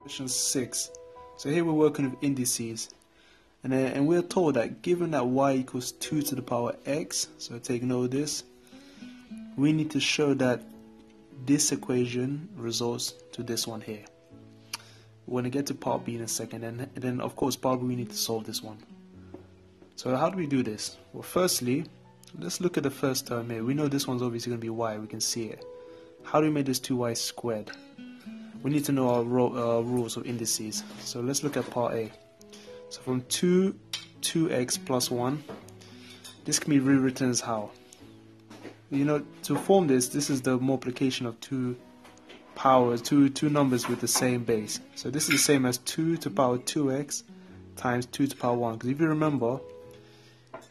Question 6. So here we're working with indices, and we're told that given that y equals 2 to the power x, so take note of this, we need to show that this equation results to this one here. We're going to get to part B in a second, and then of course part B we need to solve this one. So how do we do this? Well, firstly, let's look at the first term here. We know this one's obviously going to be y, we can see it. How do we make this 2y squared? We need to know our rules of indices. So let's look at part A. So from 2 to x plus 1, this can be rewritten as how? You know, to form this, this is the multiplication of two numbers with the same base. So this is the same as 2 to the power 2x times 2 to the power 1. Because if you remember,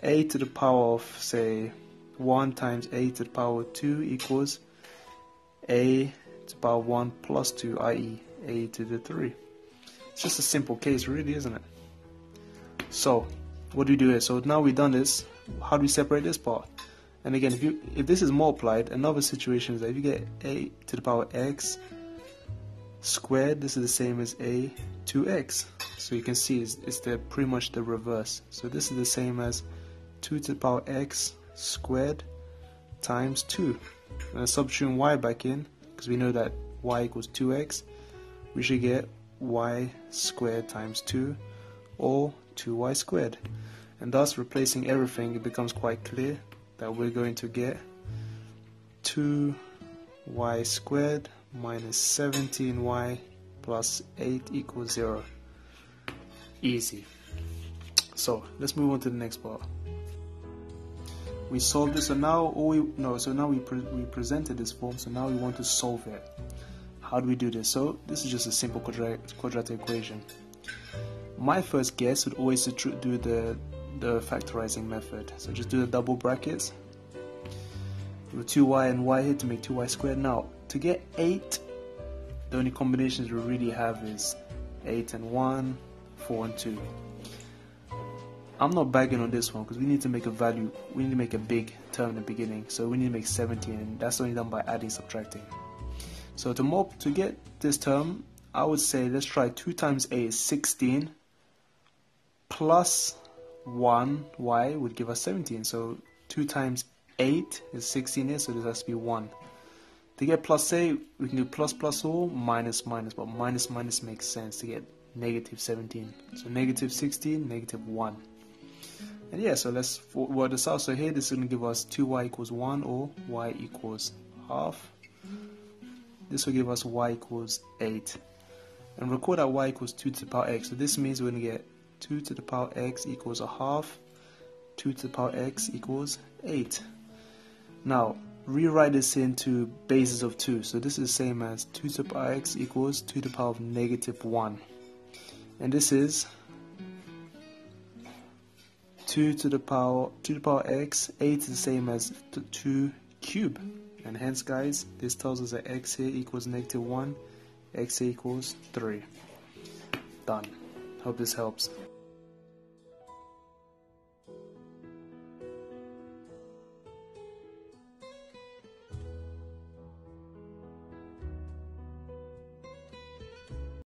a to the power of, say, 1 times a to the power of 2 equals a to the power 1 plus 2, i.e. a to the 3. It's just a simple case really, isn't it? So what do we do here? So now we've done this, how do we separate this part? And again, if this is multiplied, another situation is that if you get a to the power x squared, this is the same as a to x. So you can see it's pretty much the reverse. So this is the same as 2 to the power x squared times 2. And substituting y back in, because we know that y equals 2x, we should get y squared times 2, or 2y squared. And thus, replacing everything, it becomes quite clear that we're going to get 2y squared minus 17y plus 8 equals 0. Easy. So let's move on to the next part. We solved this, so now we presented this form, so now we want to solve it. How do we do this? So this is just a simple quadratic equation. My first guess would always to do the factorizing method. So just do the double brackets with 2y and y here to make 2y squared. Now to get 8, the only combinations we really have is 8 and 1, 4 and 2. I'm not bagging on this one because we need to make a value, we need to make a big term in the beginning, so we need to make 17, and that's only done by adding, subtracting. So to get this term, I would say let's try 2 times 8 is 16 plus 1y would give us 17, so 2 times 8 is 16 here, so this has to be 1. To get plus 8, we can do plus plus or minus minus, but minus minus makes sense to get negative 17, so negative 16, negative 1. And yeah, so let's work this out. So here this is going to give us 2y equals 1 or y equals half. This will give us y equals 8. And recall that y equals 2 to the power x. So this means we're going to get 2 to the power x equals a half. 2 to the power x equals 8. Now rewrite this into bases of 2. So this is the same as 2 to the power x equals 2 to the power of negative 1. And this is 2 to the power x, 8 is the same as 2 cubed, and hence guys this tells us that x here equals negative 1, x here equals 3. Done. Hope this helps.